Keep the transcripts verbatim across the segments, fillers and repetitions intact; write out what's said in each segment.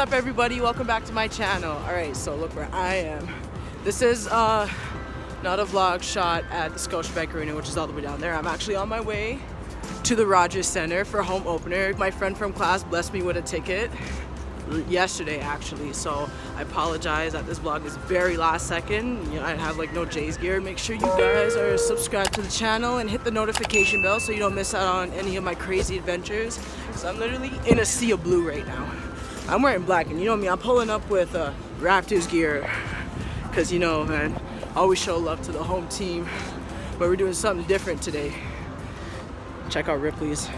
up, everybody? Welcome back to my channel. All right, so look where I am. This is uh, not a vlog shot at the Scotiabank Arena, which is all the way down there. I'm actually on my way to the Rogers Centre for home opener. My friend from class blessed me with a ticket yesterday, actually, so I apologize that this vlog is very last second. You know, I have like no Jays gear. Make sure you guys are subscribed to the channel and hit the notification bell so you don't miss out on any of my crazy adventures, because I'm literally in a sea of blue right now. I'm wearing black, and you know me, I'm pulling up with uh, Raptors gear, because you know, man, always show love to the home team, but we're doing something different today. Check out Ripley's,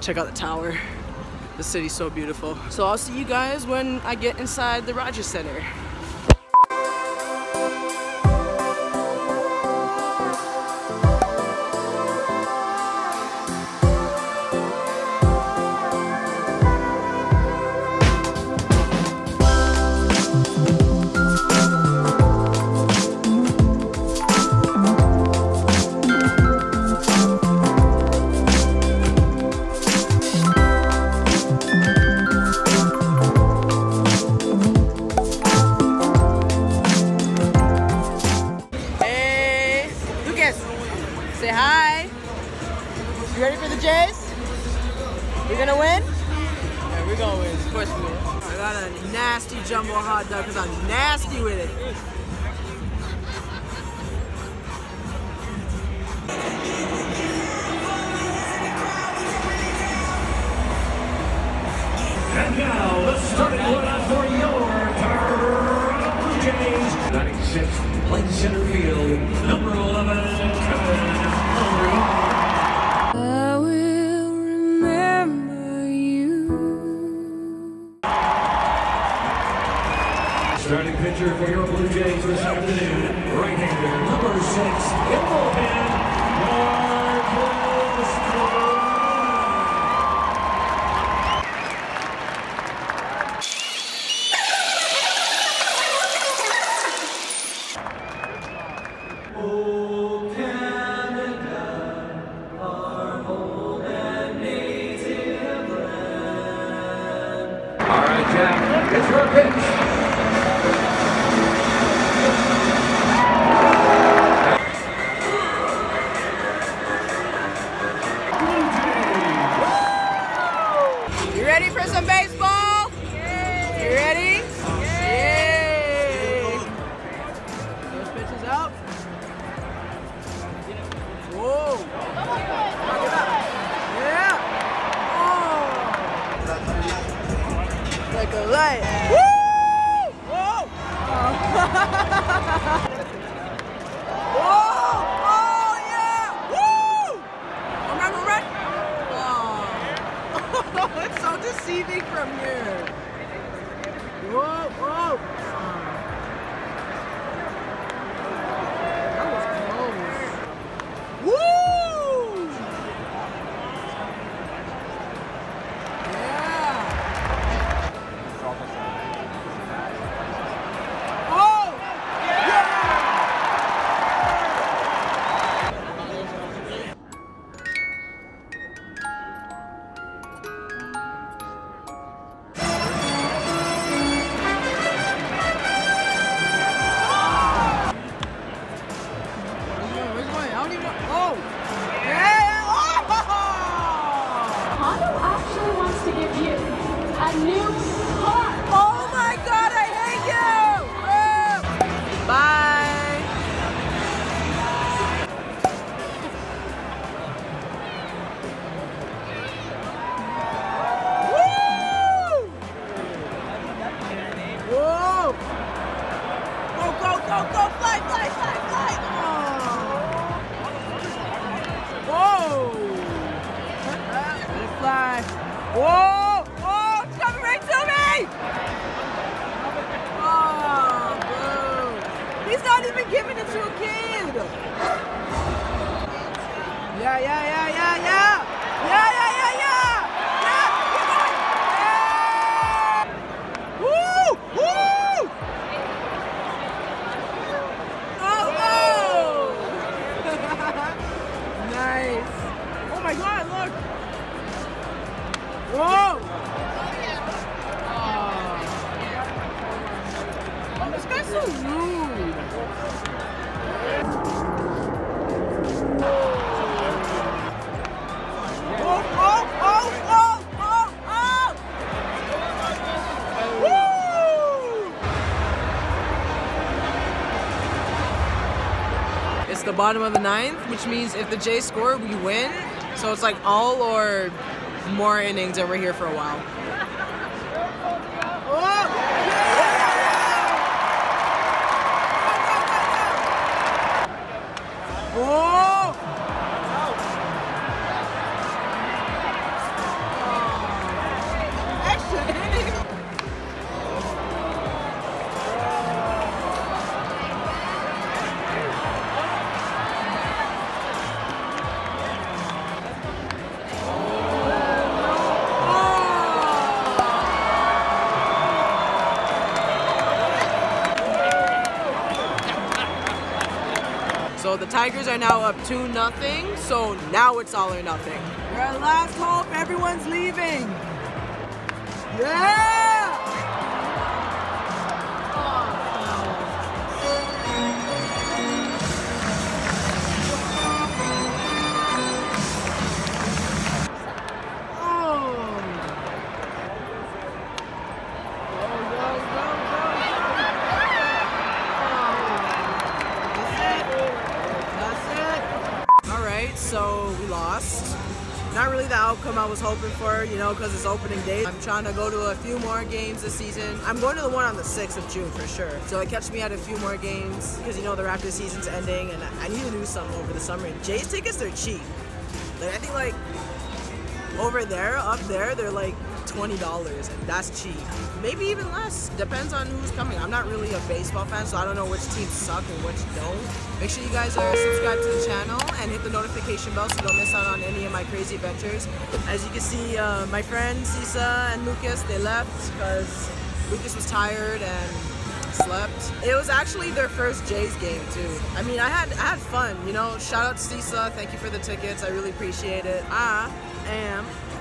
check out the tower. The city's so beautiful. So I'll see you guys when I get inside the Rogers Centre. Say hi. You ready for the Jays? We're gonna win? Yeah, we're gonna win. Of course we win. I got a nasty jumbo hot dog because I'm nasty with it. And now, the starting lineup for your Toronto Blue Jays. ninety-sixth, playing center field, number eleven. Starting pitcher for your Blue Jays this afternoon, right-hander, number six, in bullpen, Marcus Stroman. Oh, Canada, our home and native land. All right, Jack, it's your pitch. Like a light. Woo! Whoa! Oh. Whoa! Oh yeah! Woo! Remember red? Oh. It's so deceiving from here. Whoa! Whoa! That was close. Woo! Yeah. Go, go, fly, fly, fly, fly! Oh. Whoa! Let it fly. Whoa! Whoa! It's coming right to me! Oh, bro. He's not even giving it to a kid! Yeah, yeah, yeah, yeah, yeah! Yeah, yeah, yeah, yeah! Whoa! Oh. the bottom of the ninth, which means if the Jays score, we win. So it's like all or more innings, and we're here for a while. Oh! So the Tigers are now up two nothing, so now it's all or nothing. We're at last hope, everyone's leaving. So we lost. Not really the outcome I was hoping for, you know, because it's opening day. I'm trying to go to a few more games this season. I'm going to the one on the sixth of June for sure. So it catch me at a few more games because, you know, the Raptors season's ending and I need to do something over the summer. And Jays tickets, they're cheap. Like, I think like over there, up there, they're like twenty dollars, and that's cheap. Maybe even less, depends on who's coming. I'm not really a baseball fan, so I don't know which teams suck and which don't. Make sure you guys are subscribed to the channel and hit the notification bell so you don't miss out on any of my crazy adventures. As you can see, uh, my friends Sisa and Lucas, they left because Lucas was tired and slept. It was actually their first Jays game too. I mean, I had I had fun, you know. Shout out to Sisa, thank you for the tickets, I really appreciate it. I am